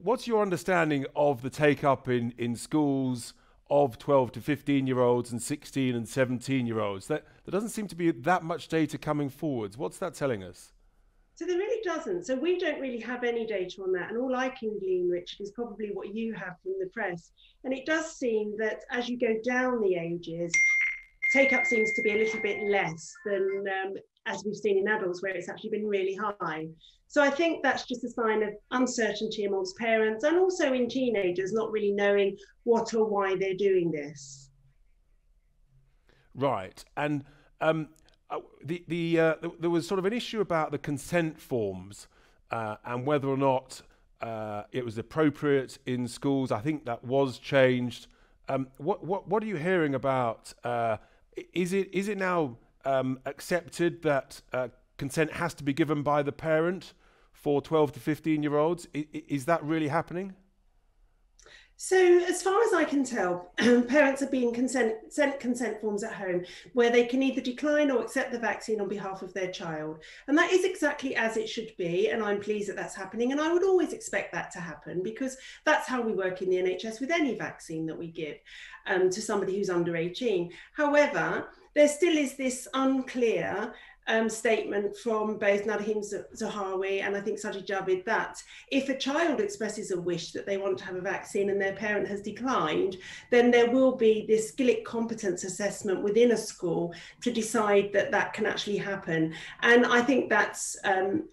What's your understanding of the take-up in schools of 12 to 15-year-olds and 16 and 17-year-olds? There doesn't seem to be that much data coming forwards. What's that telling us? So there really doesn't. So we don't really have any data on that. And all I can glean, Richard, is probably what you have from the press. And it does seem that as you go down the ages, take-up seems to be a little bit less than as we've seen in adults, where it's actually been really high. So I think that's just a sign of uncertainty amongst parents and also in teenagers, not really knowing what or why they're doing this. Right. And there was sort of an issue about the consent forms and whether or not it was appropriate in schools. I think that was changed. What are you hearing about? Is it now accepted that consent has to be given by the parent for 12 to 15-year-olds? Is that really happening? So as far as I can tell, parents are being sent consent forms at home where they can either decline or accept the vaccine on behalf of their child. And that is exactly as it should be. And I'm pleased that that's happening. And I would always expect that to happen because that's how we work in the NHS with any vaccine that we give to somebody who's under 18. However, there still is this unclear statement from both Nadhim Zahawi and I think Sajid Javid that if a child expresses a wish that they want to have a vaccine and their parent has declined, then there will be this Gillick competence assessment within a school to decide that that can actually happen. And I think that's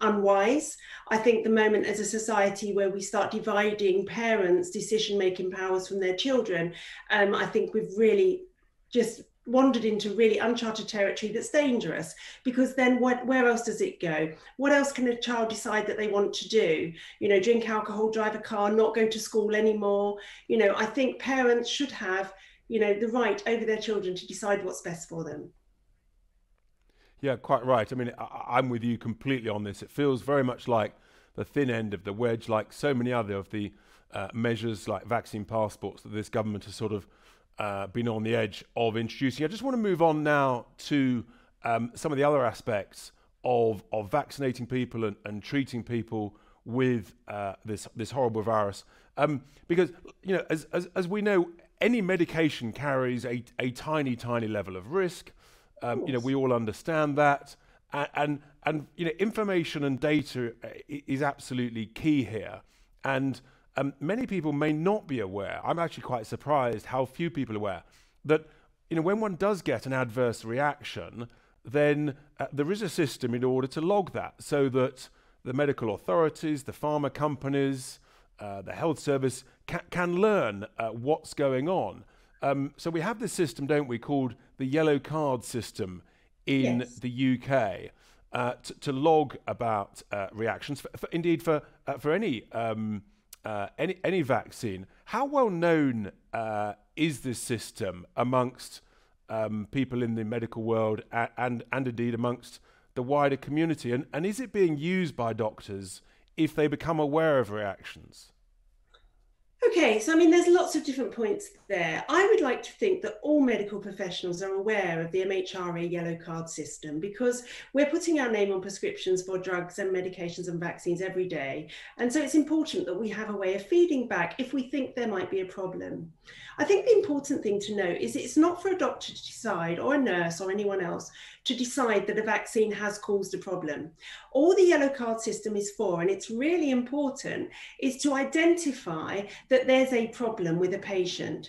unwise. I think the moment as a society where we start dividing parents' decision-making powers from their children, I think we've really just wandered into really uncharted territory that's dangerous, because then where else does it go? What else can a child decide that they want to do? You know, drink alcohol, drive a car, not go to school anymore. You know, I think parents should have, you know, the right over their children to decide what's best for them. Yeah, quite right. I mean, I'm with you completely on this. It feels very much like the thin end of the wedge, like so many other of the measures like vaccine passports that this government has sort of been on the edge of introducing. I just want to move on now to some of the other aspects of vaccinating people and treating people with this horrible virus. Because, you know, as we know, any medication carries a tiny, tiny level of risk. You know, we all understand that. And you know, information and data is absolutely key here. And many people may not be aware. I'm actually quite surprised how few people are aware that, you know, when one does get an adverse reaction, then there is a system in order to log that, so that the medical authorities, the pharma companies, the health service can learn what's going on. So we have this system, don't we, called the yellow card system in yes. the UK to log about reactions, for any vaccine. How well known is this system amongst people in the medical world and indeed amongst the wider community? And is it being used by doctors if they become aware of reactions? Okay, so I mean, there's lots of different points there. I would like to think that all medical professionals are aware of the MHRA yellow card system, because we're putting our name on prescriptions for drugs and medications and vaccines every day. And so it's important that we have a way of feeding back if we think there might be a problem. I think the important thing to note is it's not for a doctor to decide, or a nurse or anyone else to decide, that a vaccine has caused a problem. All the yellow card system is for, and it's really important, is to identify that there's a problem with a patient.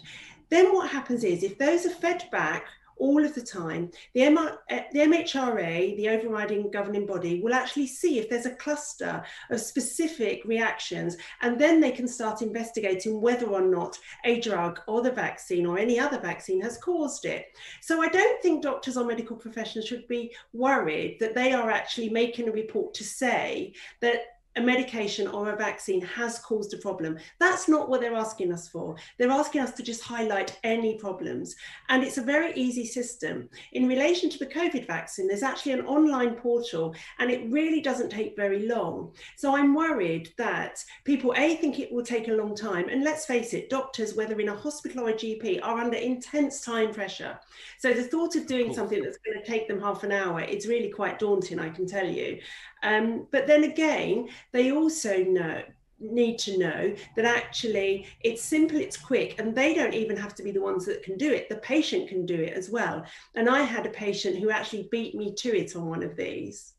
Then what happens is, if those are fed back all of the time, the MHRA, the overriding governing body, will actually see if there's a cluster of specific reactions, and then they can start investigating whether or not a drug or the vaccine or any other vaccine has caused it. So I don't think doctors or medical professionals should be worried that they are actually making a report to say that a medication or a vaccine has caused a problem. That's not what they're asking us for. They're asking us to just highlight any problems. And it's a very easy system. In relation to the COVID vaccine, there's actually an online portal, and it really doesn't take very long. So I'm worried that people, A, think it will take a long time. And let's face it, doctors, whether in a hospital or a GP, are under intense time pressure. So the thought of doing something that's going to take them half an hour, it's really quite daunting, I can tell you. But then again, they also know need to know that actually it's simple, it's quick, and they don't even have to be the ones that can do it. The patient can do it as well. And I had a patient who actually beat me to it on one of these.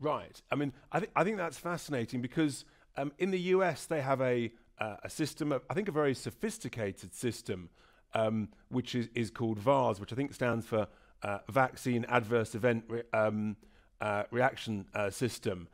Right. I mean, I think that's fascinating because in the US, they have a system, I think a very sophisticated system, which is called VAERS, which I think stands for Vaccine Adverse Event Reaction System,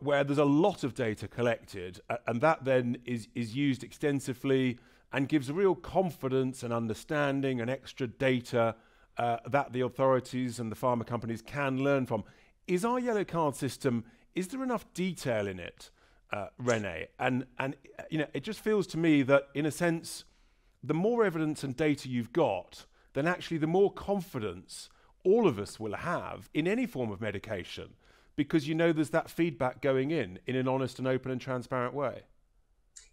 where there's a lot of data collected, and that then is used extensively and gives real confidence and understanding and extra data that the authorities and the pharma companies can learn from. Is our yellow card system, is there enough detail in it, René? And you know, it just feels to me that, in a sense, the more evidence and data you've got, then actually the more confidence all of us will have in any form of medication, because you know there's that feedback going in an honest and open and transparent way.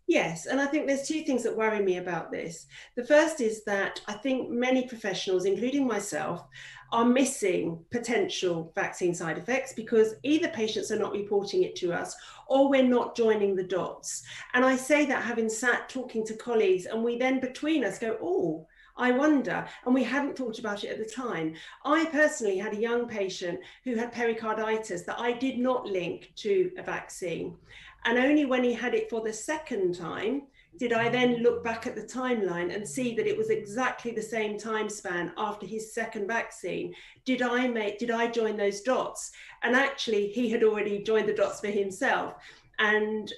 Yes, and I think there's two things that worry me about this. The first is that I think many professionals, including myself, are missing potential vaccine side effects because either patients are not reporting it to us or we're not joining the dots. And I say that having sat talking to colleagues, and we then between us go, oh, I wonder, and we hadn't thought about it at the time. I personally had a young patient who had pericarditis that I did not link to a vaccine. And only when he had it for the second time did I then look back at the timeline and see that it was exactly the same time span after his second vaccine. Did I join those dots? And actually he had already joined the dots for himself and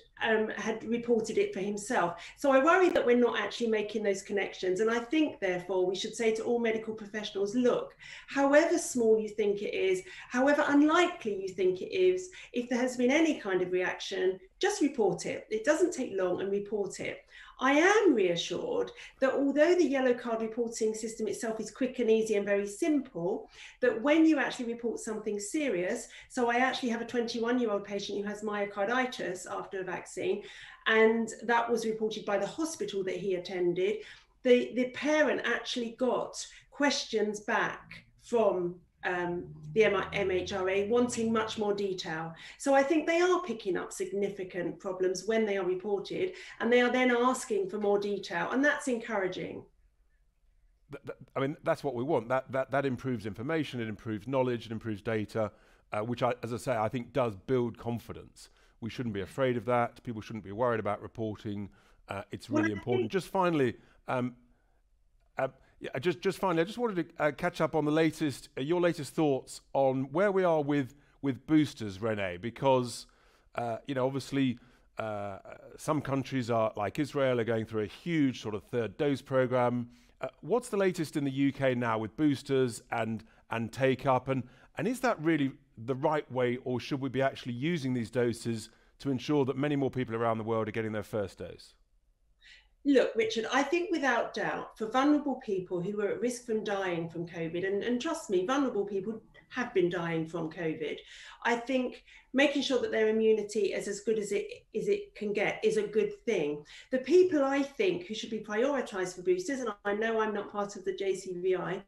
had reported it for himself. So I worry that we're not actually making those connections. And I think, therefore, we should say to all medical professionals, look, however small you think it is, however unlikely you think it is, if there has been any kind of reaction, just report it. It doesn't take long, and report it. I am reassured that although the yellow card reporting system itself is quick and easy and very simple, that when you actually report something serious, so I actually have a 21-year-old patient who has myocarditis after a vaccine, and that was reported by the hospital that he attended, the parent actually got questions back from the MHRA wanting much more detail. So I think they are picking up significant problems when they are reported, and they are then asking for more detail, and that's encouraging. I mean, that's what we want. That improves information, it improves knowledge, it improves data, which, as I say, I think does build confidence. We shouldn't be afraid of that. People shouldn't be worried about reporting. It's really important. Just finally, I just wanted to catch up on the latest, your latest thoughts on where we are with boosters, René, because you know, obviously some countries are, like Israel, are going through a huge sort of third dose program. What's the latest in the UK now with boosters and take up, and is that really the right way, or should we be actually using these doses to ensure that many more people around the world are getting their first dose? Look, Richard, I think without doubt, for vulnerable people who were at risk from dying from COVID, and trust me, vulnerable people have been dying from COVID, I think making sure that their immunity is as good as it can get is a good thing. The people I think who should be prioritised for boosters, and I know I'm not part of the JCVI,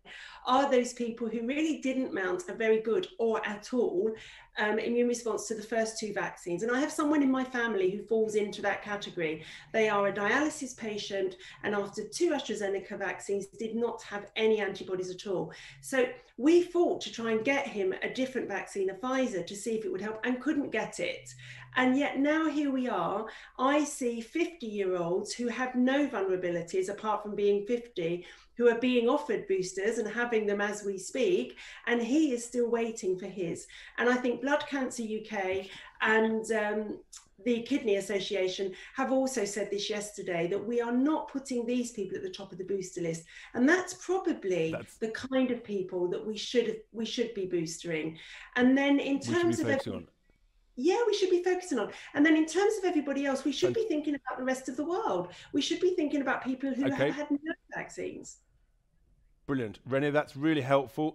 are those people who really didn't mount a very good or at all immune response to the first two vaccines. And I have someone in my family who falls into that category. They are a dialysis patient, and after two AstraZeneca vaccines did not have any antibodies at all. So we fought to try and get him a different vaccine, a Pfizer, to see if it would help, and couldn't get it. And yet now here we are. I see 50-year-olds who have no vulnerabilities apart from being 50, who are being offered boosters and having them as we speak, and he is still waiting for his. And I think Blood Cancer UK and the Kidney Association have also said this yesterday, that we are not putting these people at the top of the booster list, and that's probably the kind of people that we should be boostering. And then in terms of we should be focusing on. And then in terms of everybody else, we should be thinking about the rest of the world. We should be thinking about people who have had no vaccines. Brilliant. René, that's really helpful.